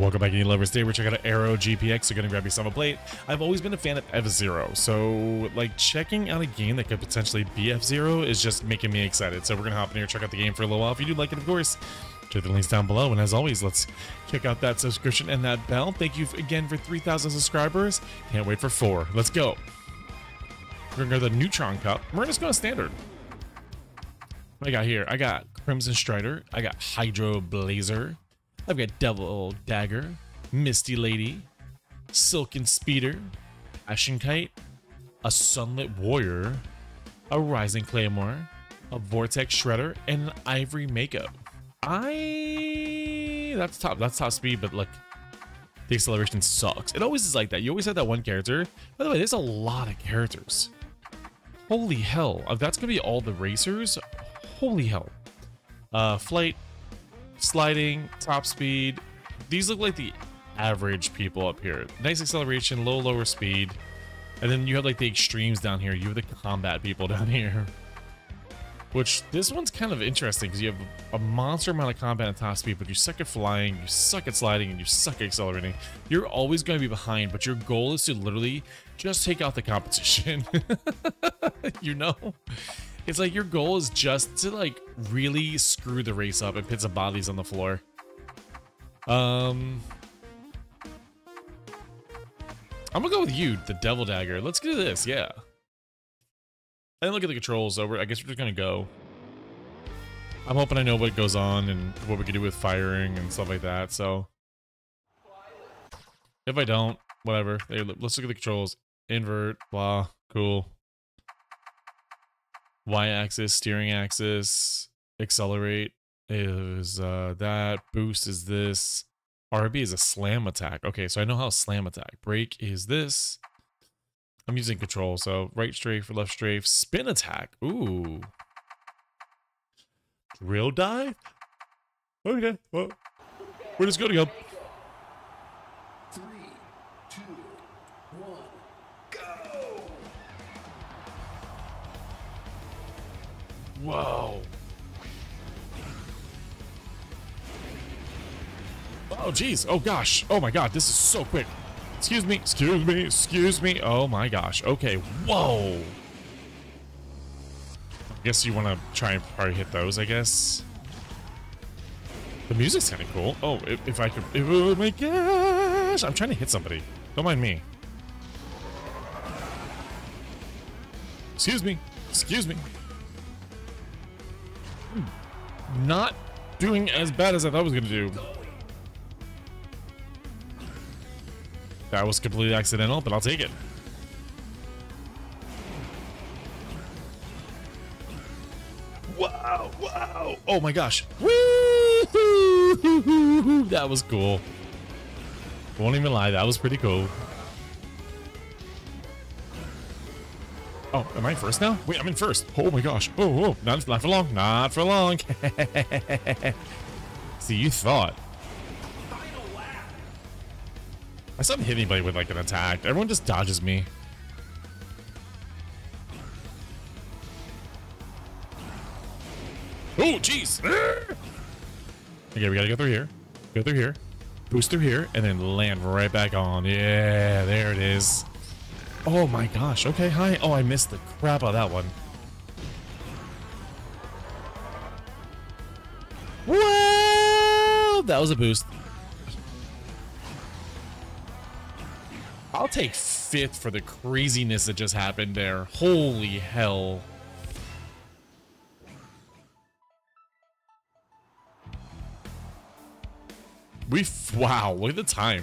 Welcome back, Indie lovers. Today we're checking out Aero GPX. You're gonna grab yourself a plate. I've always been a fan of F-Zero, so like checking out a game that could potentially be F-Zero is just making me excited. So we're gonna hop in here, check out the game for a little while. If you do like it, of course, check the links down below. And as always, let's check out that subscription and that bell. Thank you again for 3,000 subscribers. Can't wait for 4. Let's go. We're gonna go to the Neutron Cup. We're just going standard. What I got here? I got Crimson Strider. I got Hydro Blazer. I've got Devil Dagger, Misty Lady, Silken Speeder, Ashen Kite, a Sunlit Warrior, a Rising Claymore, a Vortex Shredder, and an Ivory Makeup. That's top speed, but look, the acceleration sucks. It always is like that. You always have that one character. By the way, there's a lot of characters. Holy hell. That's gonna be all the racers. Holy hell. Flight, sliding, top speed. These look like the average people up here. Nice acceleration, lower speed. And then you have like the extremes down here. You have the combat people down here. Which this one's kind of interesting because you have a monster amount of combat and top speed, but you suck at flying, you suck at sliding, and you suck at accelerating. You're always going to be behind, but your goal is to literally just take out the competition. You know? It's like your goal is just to like really screw the race up and pit some bodies on the floor. I'm gonna go with you, the Devil Dagger. Let's do this, yeah. I didn't look at the controls, so I guess we're just gonna go. I'm hoping I know what goes on and what we can do with firing and stuff like that, so. If I don't, whatever. Hey, let's look at the controls. Invert, blah, cool. Y-axis, steering axis, accelerate is that, boost is this, RB is a slam attack. Okay, so I know how slam attack, brake is this. I'm using control, so right strafe, left strafe, spin attack, ooh. Drill dive? Okay, well, we're just gonna go. 3, 2, 1, go! Whoa. Oh, geez, oh gosh, oh my god, this is so quick. Excuse me, excuse me, excuse me. Oh my gosh. Okay, whoa. I guess you want to try and probably hit those, I guess. The music's kind of cool. Oh, if I could. Oh my gosh. I'm trying to hit somebody. Don't mind me. Excuse me, excuse me. I'm not doing as bad as I thought I was going to do. That was completely accidental, but I'll take it. Wow, wow. Oh my gosh. Woo-hoo-hoo-hoo-hoo. That was cool. Won't even lie, that was pretty cool. Oh, am I first now? Wait, I'm in first. Oh my gosh. Oh, oh. Not for long. Not for long. See, you thought. I still haven't hit anybody with like an attack. Everyone just dodges me. Oh, jeez. Okay, we gotta go through here. Go through here. Boost through here and then land right back on. Yeah, there it is. Oh my gosh. Okay, hi. Oh, I missed the crap out of that one. Well, that was a boost. I'll take 5th for the craziness that just happened there. Holy hell. Wow, look at the time.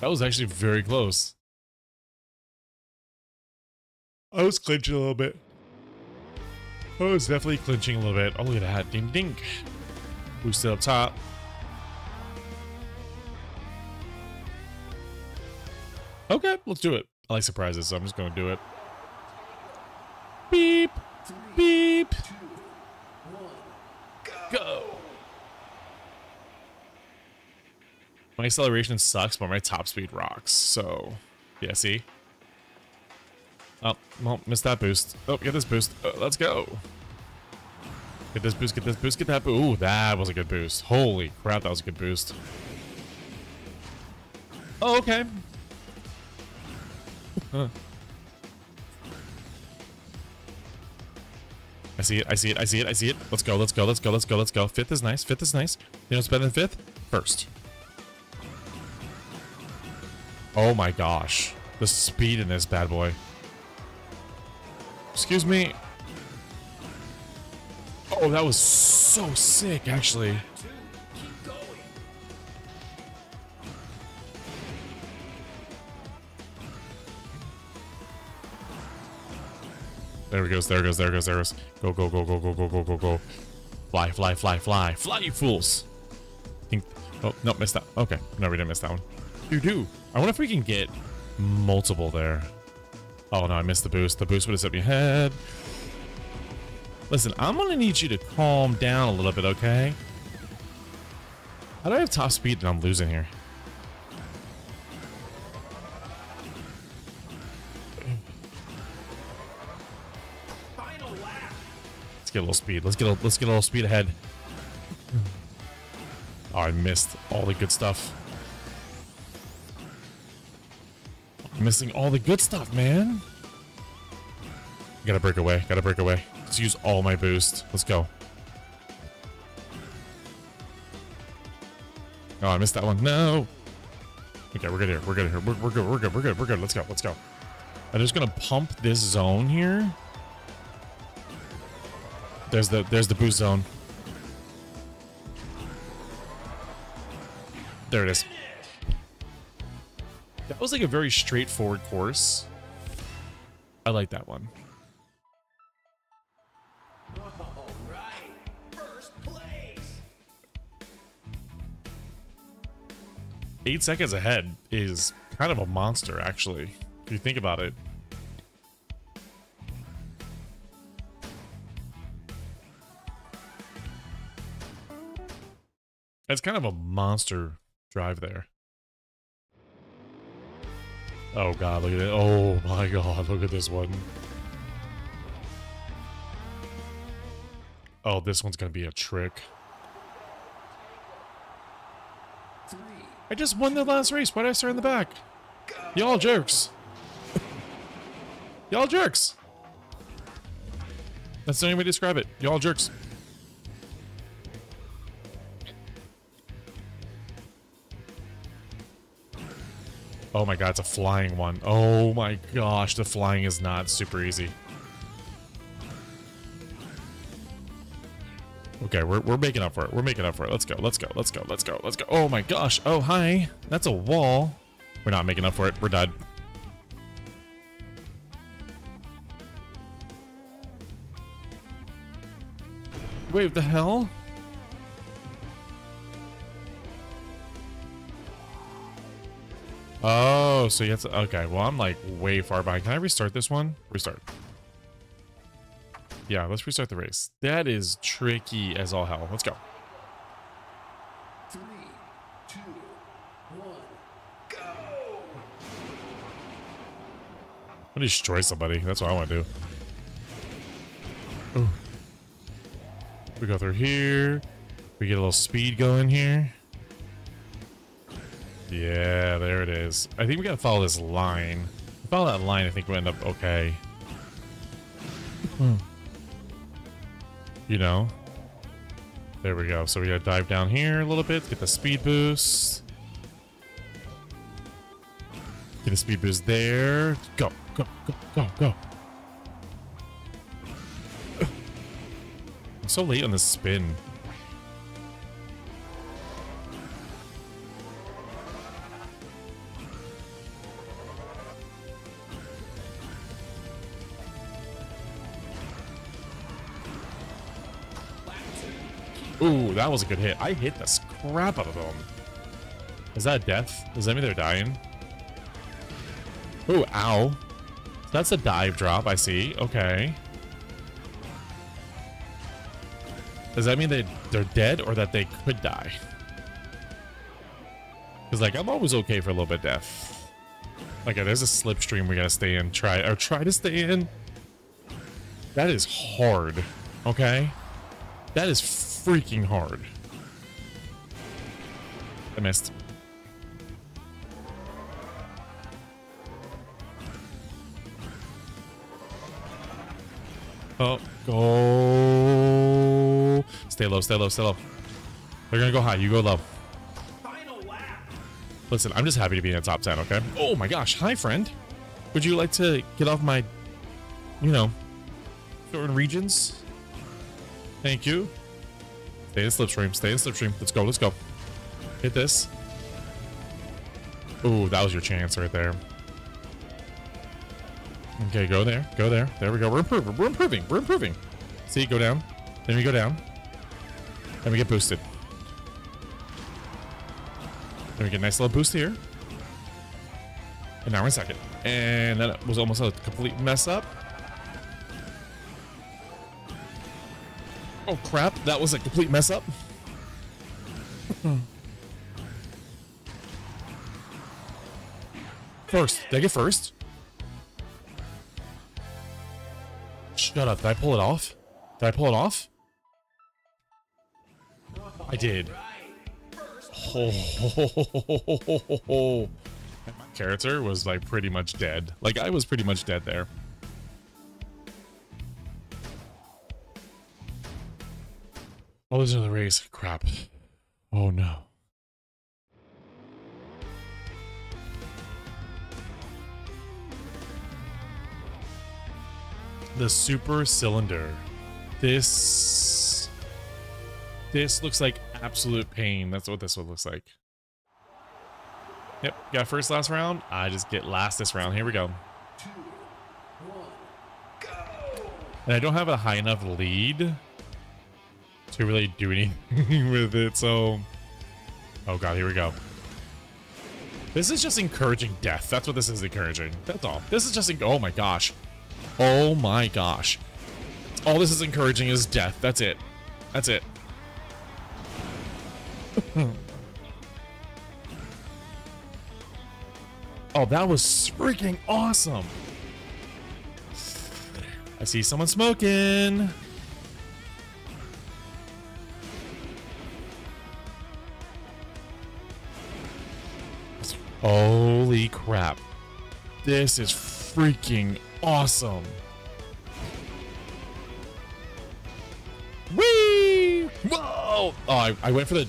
That was actually very close. I was clinching a little bit. I was definitely clinching a little bit. Oh, look at that. Ding, ding. Boosted up top. Okay, let's do it. I like surprises, so I'm just gonna do it. Beep, beep. 3, 2, 1, go. My acceleration sucks, but my top speed rocks. So, yeah, see? Oh, well, missed that boost. Oh, get this boost. Let's go. Get this boost, get this boost, get that boost. Ooh, that was a good boost. Holy crap, that was a good boost. Oh, okay. Huh. I see it, I see it, I see it, I see it. Let's go, let's go, let's go, let's go, let's go. Fifth is nice, fifth is nice. You know what's better than fifth? First. Oh my gosh. The speed in this bad boy. Excuse me. Oh, that was so sick, actually. There it goes, there it goes, there it goes, there it goes. Go, go, go, go, go, go, go, go, go. Fly, fly, fly, fly. Fly, you fools. Think, oh, no, missed that. Okay, no, we didn't miss that one. You do. I wonder if we can get multiple there. Oh, no, I missed the boost. The boost would have set me ahead. Listen, I'm going to need you to calm down a little bit, okay? How do I have top speed and I'm losing here? Get a little speed. Let's get a little speed ahead. Oh, I missed all the good stuff. I'm missing all the good stuff, man. Gotta break away. Gotta break away. Let's use all my boost. Let's go. Oh, I missed that one. No. Okay, we're good here. We're good here. We're good. We're good. We're good. We're good. Let's go. Let's go. I'm just gonna pump this zone here. There's the boost zone. There it is. That was like a very straightforward course. I like that one. All right. First place. 8 seconds ahead is kind of a monster, actually, if you think about it. That's kind of a monster drive there. Oh god, look at it. Oh my god, look at this one. Oh, this one's gonna be a trick. I just won the last race. Why did I start in the back? Y'all jerks. Y'all jerks. That's the only way to describe it. Y'all jerks. Oh my god, it's a flying one. Oh my gosh, the flying is not super easy. Okay, we're making up for it. We're making up for it. Let's go, let's go, let's go, let's go, let's go. Oh my gosh. Oh, hi. That's a wall. We're not making up for it. We're done. Wait, what the hell? Oh, so you have to... Okay, well, I'm like way far behind. Can I restart this one? Restart. Yeah, let's restart the race. That is tricky as all hell. Let's go. 3, 2, 1, go! I'll destroy somebody. That's what I want to do. Ooh. We go through here. We get a little speed going here. Yeah, there it is. I think we gotta follow this line. If we follow that line, I think we'll end up okay. You know? There we go. So we gotta dive down here a little bit, get the speed boost. Get a speed boost there. Go, go, go, go, go. I'm so late on this spin. Ooh, that was a good hit. I hit the crap out of them. Is that death? Does that mean they're dying? Ooh, ow. That's a dive drop, I see. Okay. Does that mean they're dead or that they could die? Because, like, I'm always okay for a little bit of death. Okay, there's a slipstream we gotta stay in. Try to stay in. That is hard. Okay? That is freaking hard. I missed. Oh, go. Stay low, stay low, stay low. They're going to go high. You go low. Final lap. Listen, I'm just happy to be in the top 10, okay? Oh, my gosh. Hi, friend. Would you like to get off my, you know, certain regions? Thank you. Stay in slipstream. Stay in slipstream. Let's go. Let's go. Hit this. Ooh, that was your chance right there. Okay, go there. Go there. There we go. We're improving. We're improving. We're improving. See, go down. Then we go down. Then we get boosted. Then we get a nice little boost here. And now we're in second. And that was almost a complete mess up. Oh, crap. That was a complete mess up. First. Did I get first? Shut up. Did I pull it off? Did I pull it off? I did. Oh. My character was like pretty much dead. Like I was pretty much dead there. Oh, there's another race. Crap. Oh no. The Super Cylinder. This looks like absolute pain. That's what this one looks like. Yep, got first last round. I just get last this round. Here we go. 2, 1, go! And I don't have a high enough lead to really do anything with it, so... Oh god, here we go. This is just encouraging death. That's what this is encouraging. That's all. This is just... Oh my gosh. Oh my gosh. All this is encouraging is death. That's it. That's it. Oh, that was freaking awesome. I see someone smoking. Holy crap. This is freaking awesome. Whee! Whoa! Oh, I went for the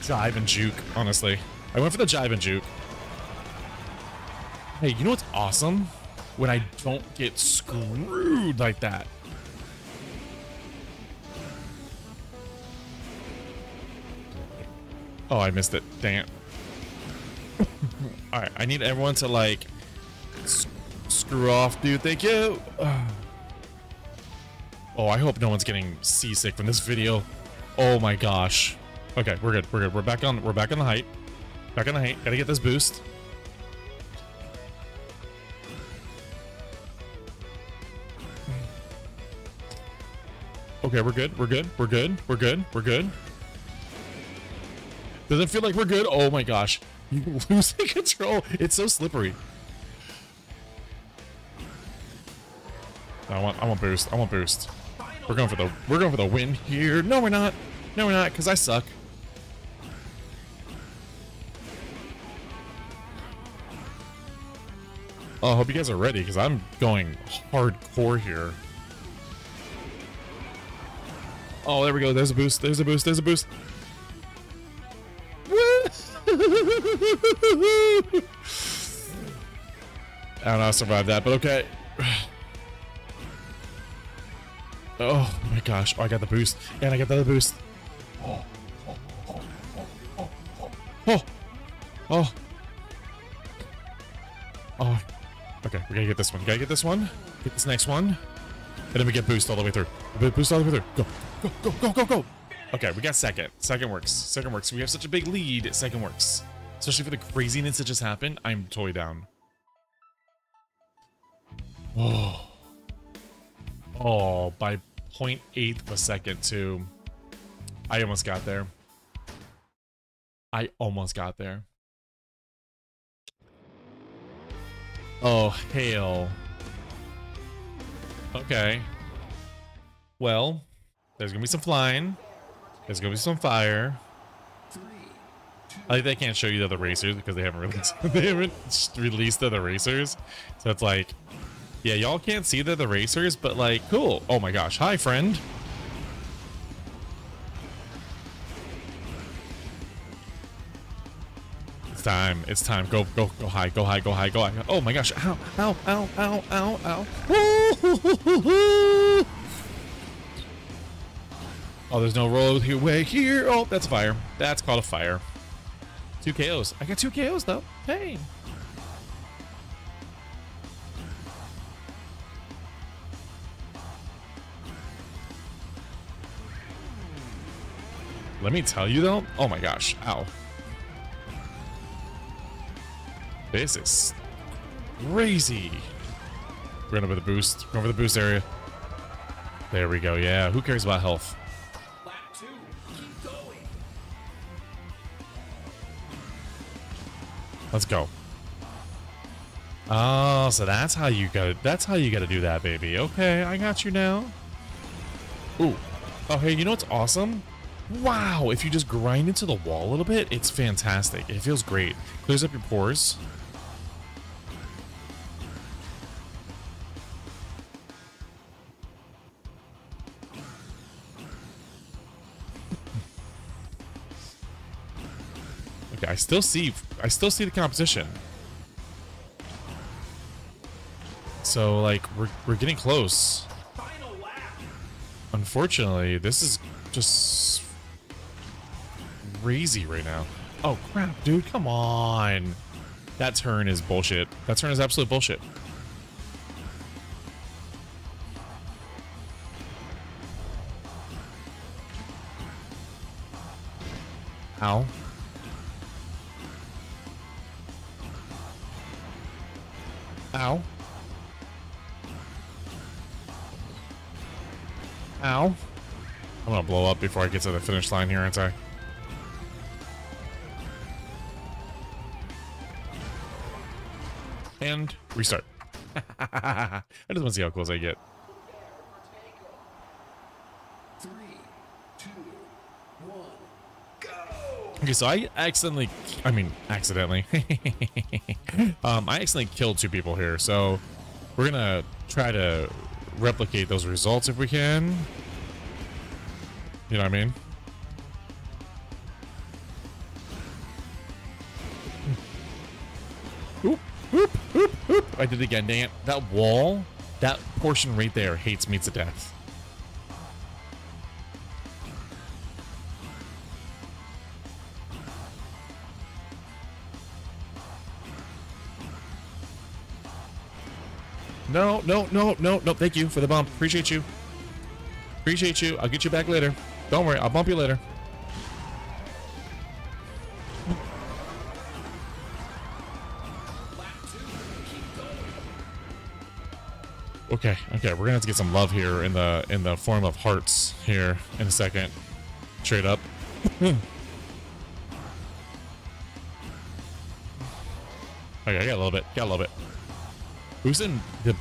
jive and juke, honestly. I went for the jive and juke. Hey, you know what's awesome? When I don't get screwed like that. Oh, I missed it. Dang it. Alright, I need everyone to like screw off, dude. Thank you. Oh, I hope no one's getting seasick from this video. Oh my gosh. Okay, we're good. We're good. We're back on the height. Back on the height. Gotta get this boost. Okay, we're good. We're good. We're good. We're good. We're good. Does it feel like we're good? Oh my gosh. You lose the control. It's so slippery. I want boost. I want boost. We're going for the win here. No, we're not. No, we're not, because I suck. Oh, I hope you guys are ready, because I'm going hardcore here. Oh, there we go. There's a boost. There's a boost. There's a boost. I don't know how I survived that, but okay. Oh my gosh. Oh, I got the boost. And I got the other boost. Oh. Oh. Oh. Oh. Okay. We gotta get this one. Gotta get this one. Get this next one. And then we get boost all the way through. Boost all the way through. Go. Go, go, go, go, go. Okay, we got second. Second works. Second works. We have such a big lead. Second works. Especially for the craziness that just happened. I'm totally down. Whoa. Oh, by 0.8 of a second, too. I almost got there. I almost got there. Oh, hell. Okay. Well... There's gonna be some flying. There's gonna be some fire. I think they can't show you the other racers because they haven't released the other racers. So it's like, Yeah, y'all can't see they're the racers, but like, cool. Oh my gosh. Hi, friend. It's time. It's time. Go, go, go high. Go high. Go high. Go high. Oh my gosh. Ow, ow, ow, ow, ow, ow. Woo-hoo-hoo-hoo-hoo. Oh, there's no road way here. Oh, that's fire. That's called a fire. 2 KOs. I got 2 KOs though. Hey. Let me tell you though. Oh my gosh. Ow. This is crazy. We're going for the boost. Going for the boost area. There we go. Yeah. Who cares about health? Let's go. Oh, so that's how you got it. That's how you got to do that, baby. Okay, I got you now. Ooh. Oh, hey, you know what's awesome? Wow, if you just grind into the wall a little bit, it's fantastic. It feels great. Clears up your pores. Okay, I still see the composition. So like we're getting close. Final lap. Unfortunately, this is just crazy right now. Oh crap, dude, come on. That turn is bullshit. That turn is absolute bullshit. Ow. Ow. Ow. I'm gonna blow up before I get to the finish line here, aren't I? And restart. I just want to see how close I get. 3, 2, 1, go! Okay, so I accidentally. I accidentally killed 2 people here, so we're gonna try to replicate those results if we can. You know what I mean? Oop, oop, oop, oop. I did it again, dang it. That wall, that portion right there hates me to death. No, no, no, no, no. Thank you for the bump. Appreciate you. Appreciate you. I'll get you back later. Don't worry. I'll bump you later. Okay. Okay. We're going to have to get some love here in the form of hearts here in a second. Straight up. Okay. I got a little bit. Got a little bit. The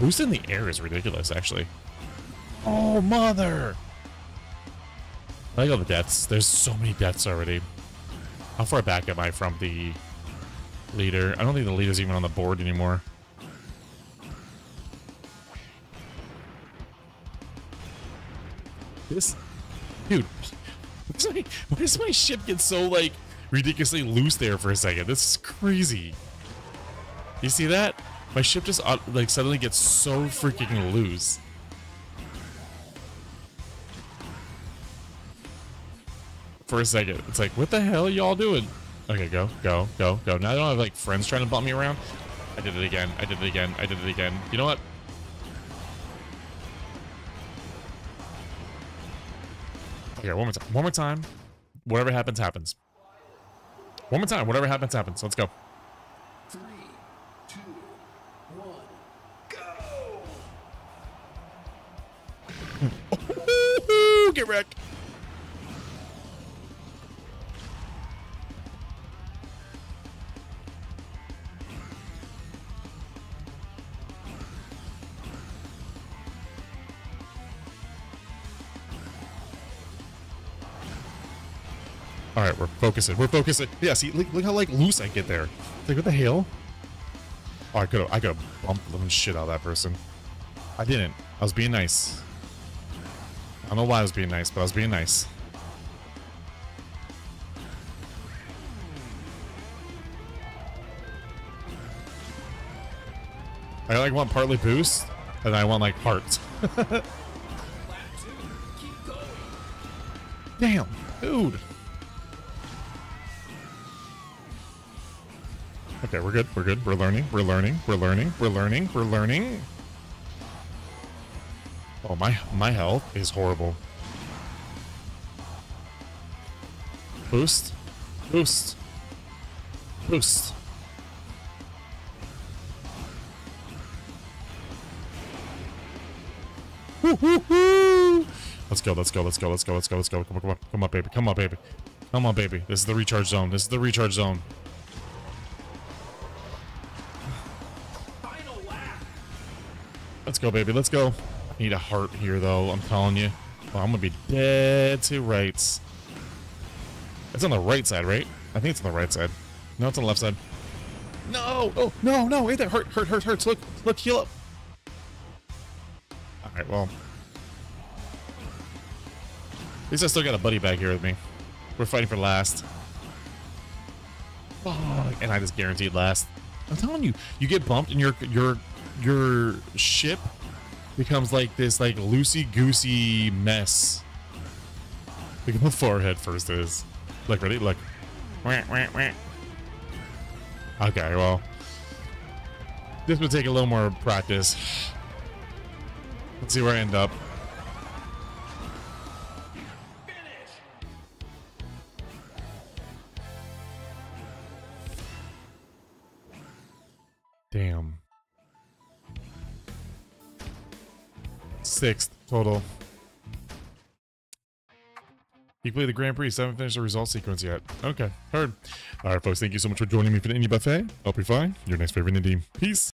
boost in the air is ridiculous, actually. Oh, mother! I like all the deaths. There's so many deaths already. How far back am I from the leader? I don't think the leader's even on the board anymore. This... Dude. Why does my ship get so, like, ridiculously loose there for a second? This is crazy. You see that? My ship just like suddenly gets so freaking loose. For a second, it's like, what the hell are y'all doing? Okay, go, go, go, go. Now I don't have like friends trying to bump me around. I did it again. I did it again. I did it again. You know what? Okay, one more time. One more time. Whatever happens, happens. One more time. Whatever happens, happens. Let's go. Get wrecked. All right, we're focusing. We're focusing. Yeah, see, look how like loose I get there. It's like, what the hell? Oh, I could have bumped the shit out of that person. I didn't. I was being nice. I don't know why I was being nice, but I was being nice. I like want partly boost, and I want like hearts. Damn, dude. Okay, we're good, we're good, we're learning, we're learning, we're learning, we're learning, we're learning. Oh, my health is horrible. Boost, boost, boost. Woo-hoo-hoo! Let's go, let's go, let's go, let's go, let's go, let's go. Come on, come on, come on, baby, come on, baby. Come on, baby. This is the recharge zone, this is the recharge zone. Final lap. Let's go, baby, let's go. I need a heart here, though, I'm telling you. Oh, I'm gonna be dead to rights. It's on the right side, right? I think it's on the right side. No, it's on the left side. No! Oh, no, no, wait, that hurts. Look, look, heal up. Alright, well. At least I still got a buddy back here with me. We're fighting for last. Oh, and I just guaranteed last. I'm telling you, you get bumped and your ship becomes like this like loosey-goosey mess. Look at how far ahead first is. Look, ready? Look. Okay, well. This would take a little more practice. Let's see where I end up. Damn. Sixth total. You played the Grand Prix, so I haven't finished the result sequence yet. Okay, heard. Alright folks, thank you so much for joining me for the Indie Buffet. Hope you're fine. Your next favorite indie. Peace.